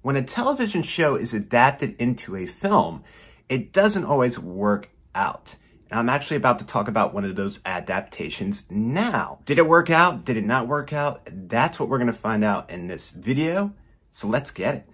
when a television show is adapted into a film, it doesn't always work out. And I'm actually about to talk about one of those adaptations now. Did it work out? Did it not work out? That's what we're going to find out in this video. So let's get it.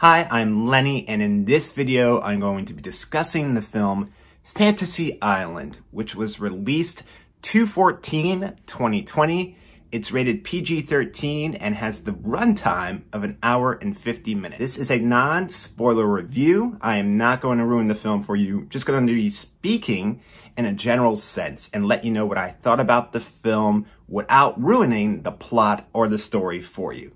Hi, I'm Lenny, and in this video, I'm going to be discussing the film Fantasy Island, which was released 2/14/2020. It's rated PG-13 and has the runtime of an hour and 50 minutes. This is a non-spoiler review. I am not going to ruin the film for you. Just going to be speaking in a general sense and let you know what I thought about the film without ruining the plot or the story for you.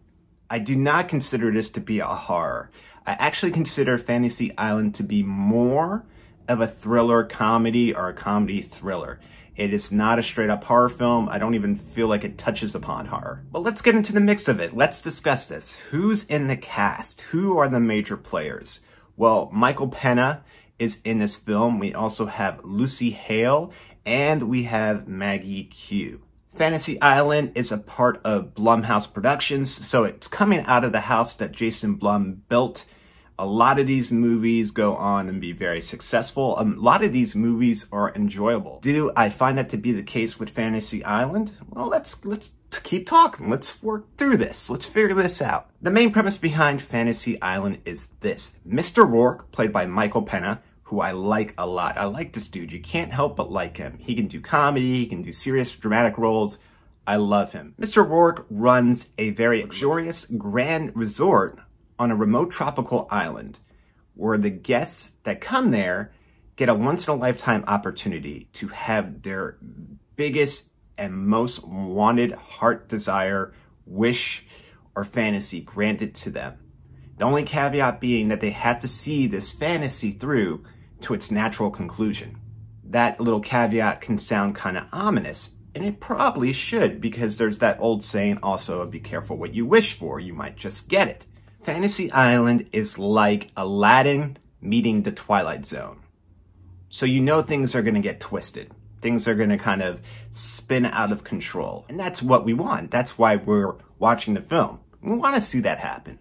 I do not consider this to be a horror. I actually consider Fantasy Island to be more of a thriller comedy or a comedy thriller. It is not a straight up horror film. I don't even feel like it touches upon horror. But let's get into the mix of it. Let's discuss this. Who's in the cast? Who are the major players? Well, Michael Pena is in this film. We also have Lucy Hale and we have Maggie Q. Fantasy Island is a part of Blumhouse Productions, so it's coming out of the house that Jason Blum built. A lot of these movies go on and be very successful. A lot of these movies are enjoyable. Do I find that to be the case with Fantasy Island? Well, let's keep talking. Let's work through this. Let's figure this out. The main premise behind Fantasy Island is this. Mr. Rourke, played by Michael Pena, who I like a lot. I like this dude. You can't help but like him. He can do comedy, he can do serious dramatic roles. I love him. Mr. Rourke runs a very luxurious grand resort on a remote tropical island where the guests that come there get a once-in-a-lifetime opportunity to have their biggest and most wanted heart desire, wish, or fantasy granted to them. The only caveat being that they had to see this fantasy through to its natural conclusion. That little caveat can sound kind of ominous, and it probably should, because there's that old saying also, be careful what you wish for, you might just get it. Fantasy Island is like Aladdin meeting the Twilight Zone. So you know things are going to get twisted. Things are going to kind of spin out of control. And that's what we want. That's why we're watching the film. We want to see that happen.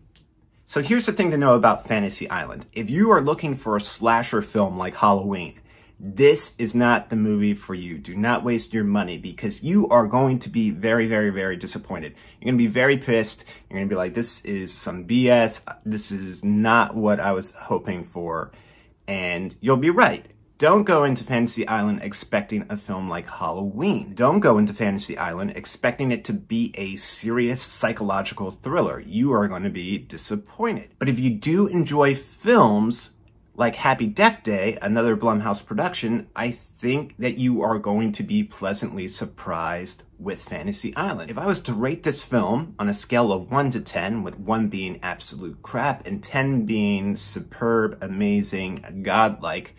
So here's the thing to know about Fantasy Island. If you are looking for a slasher film like Halloween, this is not the movie for you. Do not waste your money because you are going to be very, very, very disappointed. You're going to be very pissed. You're going to be like, this is some BS. This is not what I was hoping for. And you'll be right. Don't go into Fantasy Island expecting a film like Halloween. Don't go into Fantasy Island expecting it to be a serious psychological thriller. You are going to be disappointed. But if you do enjoy films like Happy Death Day, another Blumhouse production, I think that you are going to be pleasantly surprised with Fantasy Island. If I was to rate this film on a scale of 1 to 10, with 1 being absolute crap and 10 being superb, amazing, godlike,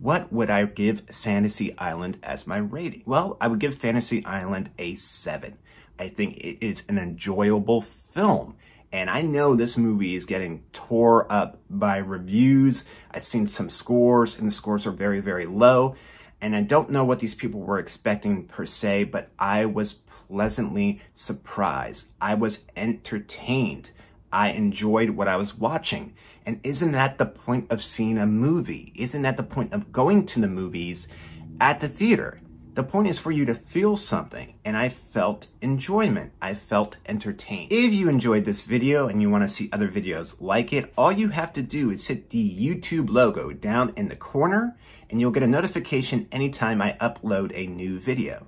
what would I give Fantasy Island as my rating? Well, I would give Fantasy Island a 7. I think it is an enjoyable film. And I know this movie is getting tore up by reviews. I've seen some scores, and the scores are very, very low. And I don't know what these people were expecting per se, but I was pleasantly surprised. I was entertained. I enjoyed what I was watching. And isn't that the point of seeing a movie? Isn't that the point of going to the movies at the theater? The point is for you to feel something, and I felt enjoyment. I felt entertained. If you enjoyed this video and you want to see other videos like it, all you have to do is hit the YouTube logo down in the corner, and you'll get a notification anytime I upload a new video.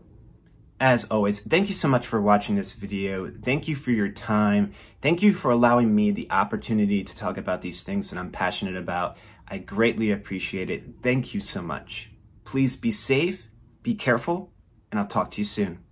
As always, thank you so much for watching this video. Thank you for your time. Thank you for allowing me the opportunity to talk about these things that I'm passionate about. I greatly appreciate it. Thank you so much. Please be safe, be careful, and I'll talk to you soon.